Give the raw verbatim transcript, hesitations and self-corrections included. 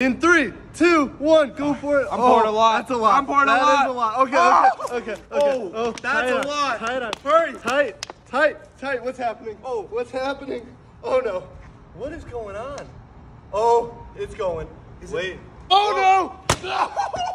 In three, two, one, go for it. I'm oh, pouring a lot. That's a lot. I'm pouring a lot. That is a lot. Okay, okay, okay, okay. Oh, oh that's a lot. Tight on. Hurry. Tight, tight, tight. What's happening? Oh, what's happening? Oh, no. What is going on? Oh, it's going. Is Wait. It? Oh, oh, no.